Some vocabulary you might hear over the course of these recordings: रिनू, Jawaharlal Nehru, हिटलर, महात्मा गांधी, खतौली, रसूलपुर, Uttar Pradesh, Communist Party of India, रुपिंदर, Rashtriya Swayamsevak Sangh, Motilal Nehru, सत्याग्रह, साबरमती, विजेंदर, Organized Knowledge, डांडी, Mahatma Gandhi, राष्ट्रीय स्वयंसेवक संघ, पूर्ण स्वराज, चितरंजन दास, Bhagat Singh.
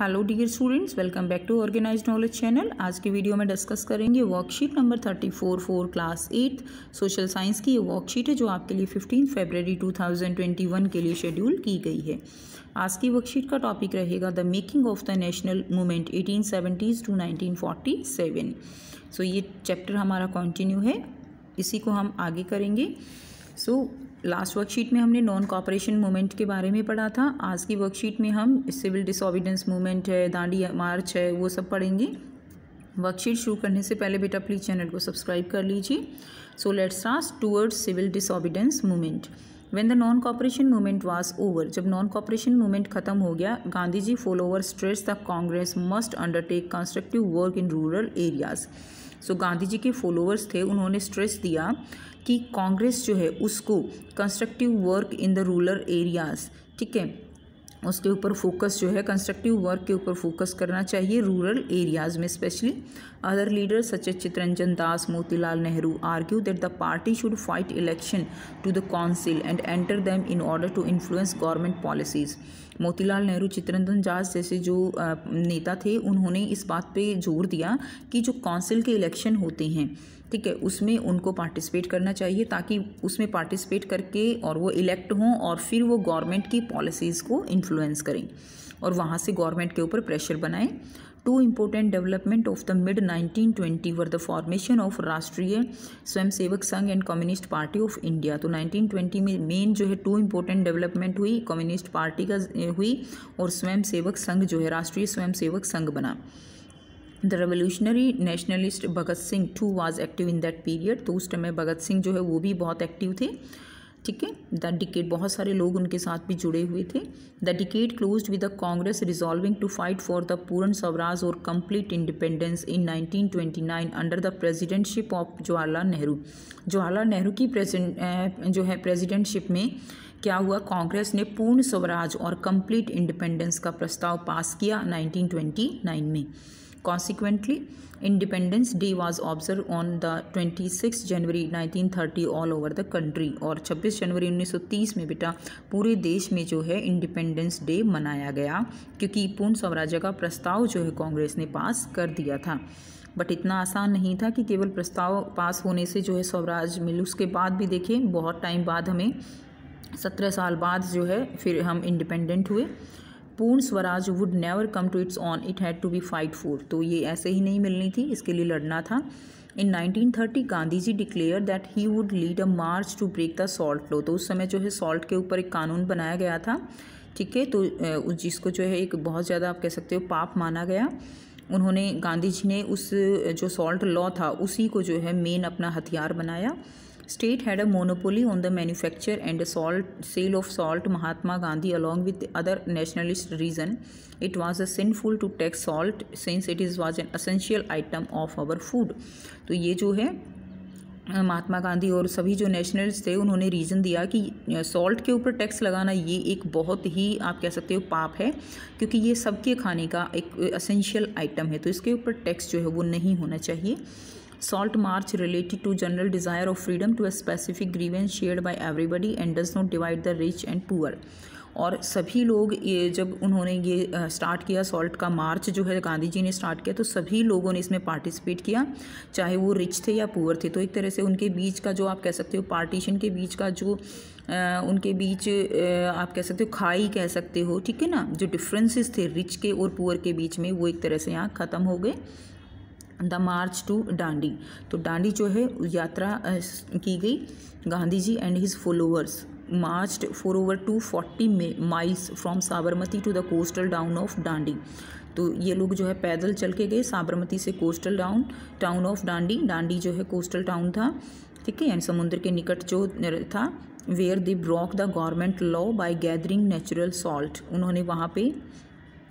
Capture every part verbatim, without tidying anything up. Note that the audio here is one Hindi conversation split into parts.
Hello dear students, welcome back to organised knowledge channel. आज की वीडियो में डिस्कस करेंगे worksheet number thirty four four class eight social science की। ये वर्कशीट है जो आपके लिए fifteen February two thousand twenty one के लिए शेड्यूल की गई है। आज की वर्कशीट का टॉपिक रहेगा the making of the national movement eighteen seventies to nineteen forty seven. So ये चैप्टर हमारा कंटिन्यू है, इसी को हम आगे करेंगे। सो so, लास्ट वर्कशीट में हमने नॉन कॉपरेशन मूवमेंट के बारे में पढ़ा था। आज की वर्कशीट में हम सिविल डिसोबीडियंस मूवमेंट है, दांडी मार्च है, वो सब पढ़ेंगे। वर्कशीट शुरू करने से पहले बेटा प्लीज़ चैनल को सब्सक्राइब कर लीजिए। So let's start towards civil disobedience movement. When the non cooperation movement was over, जब नॉन कॉपरेशन मूवमेंट खत्म हो गया, Gandhi ji follower stress the Congress must undertake constructive work in rural areas. So Gandhi ji के फॉलोवर्स थे, उन्होंने स्ट्रेस दिया कि कांग्रेस जो है उसको constructive work in the rural areas, ठीक है, उसके ऊपर फोकस जो है कंस्ट्रक्टिव वर्क के ऊपर फोकस करना चाहिए रूरल एरियाज़ में specially. Other leaders such as चितरंजन दास, Motilal Nehru argue that the party should fight election to the council and enter them in order to influence government policies. Motilal Nehru, चितरंजन दास जैसे जो नेता थे, उन्होंने इस बात पे जोर दिया कि जो काउंसिल के इलेक्शन होते हैं, ठीक है, उसमें उनको पार्टिसिपेट करना चाहिए ताकि उसमें पार्टिसिपेट करके और वो इलेक्ट हों और फिर वो गवर्नमेंट की पॉलिसीज़ को इन्फ्लुएंस करें और वहाँ से गवर्नमेंट के ऊपर प्रेशर बनाएं। Two important development of the mid nineteen twenty were the formation of राष्ट्रीय स्वयंसेवक संघ and communist party of India. तो नाइनटीन ट्वेंटी में मेन जो है टू इम्पोर्टेंट डेवलपमेंट हुई, कम्युनिस्ट पार्टी का हुई और स्वयंसेवक संघ जो है राष्ट्रीय स्वयंसेवक संघ बना। The revolutionary nationalist Bhagat Singh too was active in that period. तो उस समय भगत सिंह जो है वो भी बहुत एक्टिव थे, ठीक है। द डिकेड, बहुत सारे लोग उनके साथ भी जुड़े हुए थे। The decade closed with the Congress resolving to fight for the पूर्ण स्वराज और complete independence in nineteen twenty nine under the presidentship of Jawaharlal Nehru. Jawaharlal Nehru की प्रेसिडेंट जो है प्रेसिडेंटशिप में क्या हुआ, कांग्रेस ने पूर्ण स्वराज और कंप्लीट इंडिपेंडेंस का प्रस्ताव पास किया नाइनटीन ट्वेंटी नाइन में। Consequently, Independence Day was observed on the twenty-sixth January nineteen thirty all over the country और छब्बीस जनवरी उन्नीस सौ तीस में बेटा पूरे देश में जो है इंडिपेंडेंस डे मनाया गया, क्योंकि पूर्ण स्वराज्य का प्रस्ताव जो है कांग्रेस ने पास कर दिया था। बट इतना आसान नहीं था कि केवल प्रस्ताव पास होने से जो है स्वराज मिले। उसके बाद भी देखिए बहुत टाइम बाद, हमें सत्रह साल बाद जो है फिर हम इंडिपेंडेंट हुए। पूर्ण स्वराज would never come to its own, it had to be fight for. तो ये ऐसे ही नहीं मिलनी थी, इसके लिए लड़ना था। In nineteen thirty Gandhi ji declare that he would lead a march to break the salt law. तो उस समय जो है सॉल्ट के ऊपर एक कानून बनाया गया था, ठीक है, तो जिसको जो है एक बहुत ज़्यादा आप कह सकते हो पाप माना गया। उन्होंने, गांधी जी ने उस जो सॉल्ट लॉ था उसी को जो है मेन अपना हथियार बनाया। State had a monopoly on the manufacture and salt sale of salt. Mahatma Gandhi, along with other nationalist reason, it was a sinful to tax salt since it is was an essential item of our food. तो ये जो है महात्मा गांधी और सभी जो नेशनलिस्ट थे, उन्होंने रीज़न दिया कि सॉल्ट के ऊपर टैक्स लगाना ये एक बहुत ही आप कह सकते हो पाप है, क्योंकि ये सबके खाने का एक असेंशियल आइटम है, तो इसके ऊपर टैक्स जो है वो नहीं होना चाहिए। Salt march related to general desire of freedom to a specific grievance shared by everybody and does not divide the rich and poor. और सभी लोग, ये जब उन्होंने ये स्टार्ट किया सॉल्ट का मार्च जो है गांधी जी ने स्टार्ट किया, तो सभी लोगों ने इसमें पार्टिसिपेट किया, चाहे वो रिच थे या पुअर थे। तो एक तरह से उनके बीच का जो आप कह सकते हो पार्टीशन के बीच का जो आ, उनके बीच आ, आप कह सकते हो खाई कह सकते हो, ठीक है ना, जो डिफ्रेंसेस थे रिच के और पुअर के बीच में, वो एक तरह से यहाँ ख़त्म हो गए। द मार्च टू डांडी, तो डांडी जो है यात्रा की गई। Gandhi ji and his followers marched for over two forty miles from साबरमती to the coastal down of डांडी। तो ये लोग जो है पैदल चल के गए साबरमती से coastal down town of डांडी। डांडी जो है कोस्टल टाउन था, ठीक है, एंड समुद्र के निकट जो था। Where they broke the government law by gathering natural salt, उन्होंने वहाँ पे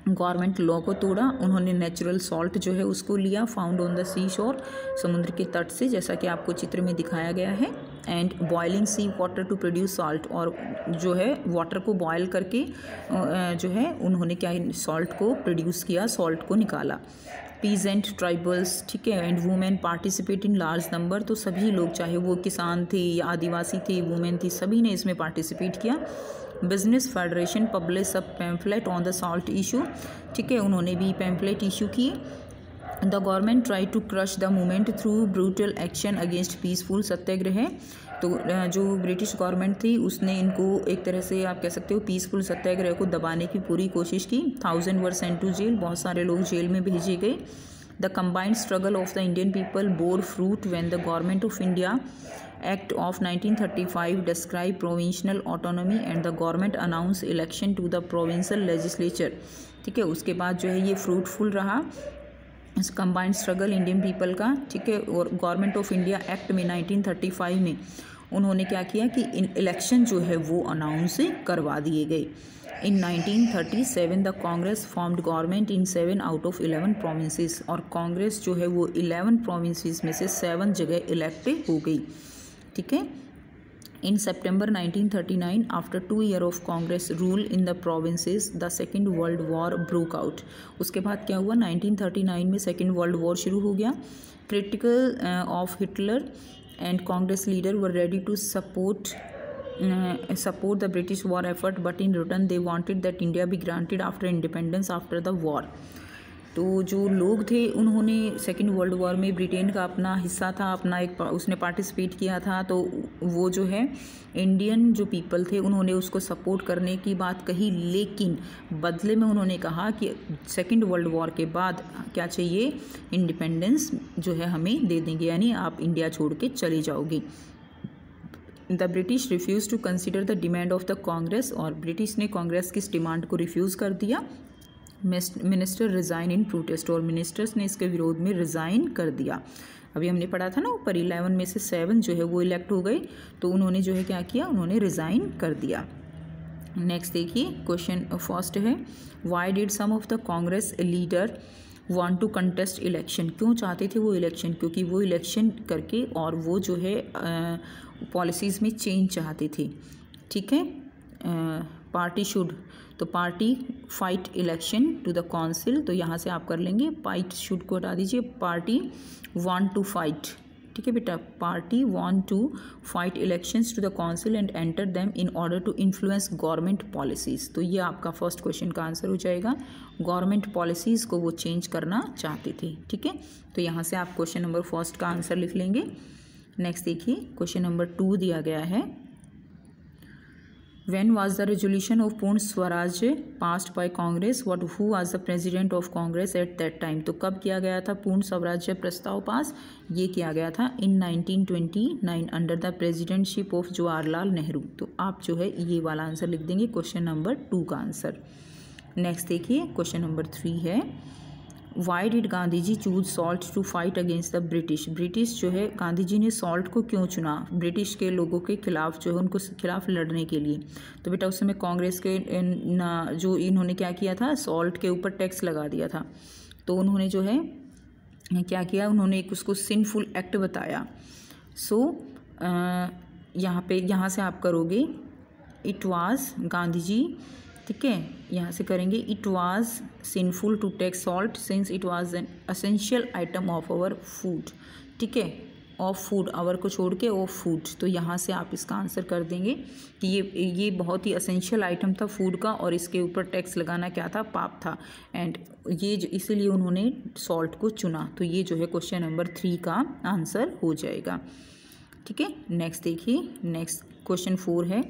गवर्नमेंट लॉ को तोड़ा। उन्होंने नेचुरल सॉल्ट जो है उसको लिया, फाउंड ऑन द सी शोर, समुद्र के तट से, जैसा कि आपको चित्र में दिखाया गया है। And boiling sea water to produce salt, और जो है वाटर को बॉयल करके जो है उन्होंने क्या सॉल्ट को प्रोड्यूस किया, सॉल्ट को निकाला। पीजेंट, ट्राइबल्स, ठीक है, and women participate in large number, तो सभी लोग चाहे वो किसान थे या आदिवासी थे, वुमेन थी, सभी ने इसमें पार्टिसिपेट किया। Business federation publish a pamphlet on the salt issue, ठीक है, उन्होंने भी पैम्फलेट इशू किए। The government try to crush the movement through brutal action against peaceful सत्याग्रह, तो जो ब्रिटिश गवर्नमेंट थी उसने इनको एक तरह से आप कह सकते हो पीसफुल सत्याग्रह को दबाने की पूरी कोशिश की। Thousand were sent to jail, बहुत सारे लोग जेल में भेजे गए। The combined struggle of the Indian people bore fruit when the government of India act of nineteen thirty five describe provincial autonomy and the government announce election to the provincial legislature, ठीक है, उसके बाद जो है ये फ्रूटफुल रहा कंबाइंड स्ट्रगल इंडियन पीपल का, ठीक है। और गवर्नमेंट ऑफ इंडिया एक्ट में नाइनटीन थर्टी फाइव में उन्होंने क्या किया कि इलेक्शन जो है वो अनाउंस करवा दिए गए। In nineteen thirty seven the Congress formed government in seven out of eleven provinces, और कांग्रेस जो है वो इलेवन प्रोविंसेस में से सेवन जगह इलेक्ट हो गई, ठीक है। In September nineteen thirty nine after two year of Congress rule in the provinces the second world war broke out, उसके बाद क्या हुआ, नाइनटीन थर्टी नाइन में सेकेंड वर्ल्ड वॉर शुरू हो गया। Critical of हिटलर and Congress leader were ready to support support the British war effort, but in return they wanted that India be granted after independence after the war. तो जो लोग थे उन्होंने सेकेंड वर्ल्ड वॉर में ब्रिटेन का अपना हिस्सा था, अपना एक उसने पार्टिसिपेट किया था, तो वो जो है इंडियन जो पीपल थे उन्होंने उसको सपोर्ट करने की बात कही, लेकिन बदले में उन्होंने कहा कि सेकेंड वर्ल्ड वॉर के बाद क्या चाहिए, इंडिपेंडेंस जो है हमें दे देंगे, यानी आप इंडिया छोड़ के चले जाओगे। The British refuse to consider the demand of the Congress, और ब्रिटिश ने कांग्रेस की इस डिमांड को रिफ्यूज़ कर दिया। मिनिस्टर रिज़ाइन इन प्रोटेस्ट, और मिनिस्टर्स ने इसके विरोध में रिज़ाइन कर दिया। अभी हमने पढ़ा था ना ऊपर इलेवन में से सेवन जो है वो इलेक्ट हो गए, तो उन्होंने जो है क्या किया, उन्होंने रिज़ाइन कर दिया। नेक्स्ट देखिए, क्वेश्चन फर्स्ट है, why did some of the Congress leader want to contest election, क्यों चाहते थे वो इलेक्शन, क्योंकि वो इलेक्शन करके और वो जो है पॉलिसीज़ में चेंज चाहते थे, ठीक है। पार्टी शुड, तो party fight election to the council, तो यहाँ से आप कर लेंगे फाइट शुड को हटा दीजिए, पार्टी वांट टू फाइट, ठीक है बेटा, party want to fight elections to the council and enter them in order to influence government policies, तो ये आपका फर्स्ट क्वेश्चन का आंसर हो जाएगा, गवर्नमेंट पॉलिसीज़ को वो चेंज करना चाहते थे, ठीक है। तो यहाँ से आप क्वेश्चन नंबर फर्स्ट का आंसर लिख लेंगे। नेक्स्ट देखिए, क्वेश्चन नंबर टू दिया गया है, When was the resolution of पूर्ण स्वराज passed by Congress? What who was the president of Congress at that time? तो कब किया गया था पूर्ण स्वराज्य प्रस्ताव पास, ये किया गया था in nineteen twenty nine under the presidentship of Jawaharlal Nehru, तो आप जो है ये वाला आंसर लिख देंगे क्वेश्चन नंबर टू का आंसर। नेक्स्ट देखिए, क्वेश्चन नंबर थ्री है, why did Gandhi ji choose salt to fight against the British, British जो है गांधी जी ने सॉल्ट को क्यों चुना ब्रिटिश के लोगों के खिलाफ जो है उनको खिलाफ लड़ने के लिए, तो बेटा उस समय कांग्रेस के जो इन्होंने क्या किया था सॉल्ट के ऊपर टैक्स लगा दिया था, तो उन्होंने जो है क्या किया, उन्होंने एक उसको सिनफुल एक्ट बताया। सो so, यहाँ पे यहाँ से आप करोगे इट वाज गांधी जी, ठीक है, यहाँ से करेंगे it was sinful to take salt since it was an essential item of our food, ठीक है, ऑफ फूड, आवर को छोड़ के ऑफ फूड, तो यहाँ से आप इसका आंसर कर देंगे कि ये ये बहुत ही असेंशियल आइटम था फूड का और इसके ऊपर टैक्स लगाना क्या था, पाप था, एंड ये इसीलिए उन्होंने सॉल्ट को चुना, तो ये जो है क्वेश्चन नंबर थ्री का आंसर हो जाएगा, ठीक है। नेक्स्ट देखिए, नेक्स्ट क्वेश्चन फोर है,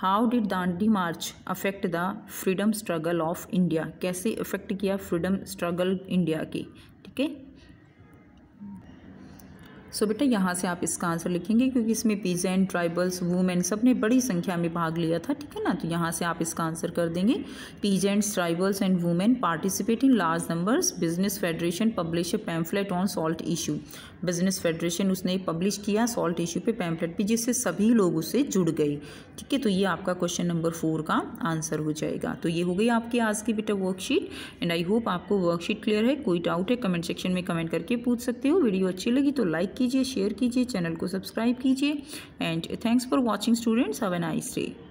how did Dandi march affect the freedom struggle of India, कैसे अफेक्ट किया फ्रीडम स्ट्रगल इंडिया के, ठीक है। सो बेटा यहाँ से आप इसका आंसर लिखेंगे क्योंकि इसमें पीजेंट, ट्राइबल्स, वुमेन सब ने बड़ी संख्या में भाग लिया था, ठीक है ना, तो यहाँ से आप इसका आंसर कर देंगे peasants, tribals and women participate in large numbers, business federation publish a pamphlet on salt issue, business federation उसने पब्लिश किया सॉल्ट इशू पे पैम्फलेट भी, जिससे सभी लोग उससे जुड़ गए, ठीक है। तो ये आपका क्वेश्चन नंबर फोर का आंसर हो जाएगा। तो ये हो गई आपकी आज की बेटा वर्कशीट, एंड आई होप आपको वर्कशीट क्लियर है। कोई डाउट है कमेंट सेक्शन में कमेंट करके पूछ सकते हो। वीडियो अच्छी लगी तो लाइक कीजिए, शेयर कीजिए, चैनल को सब्सक्राइब कीजिए, and thanks for watching students, have a nice day.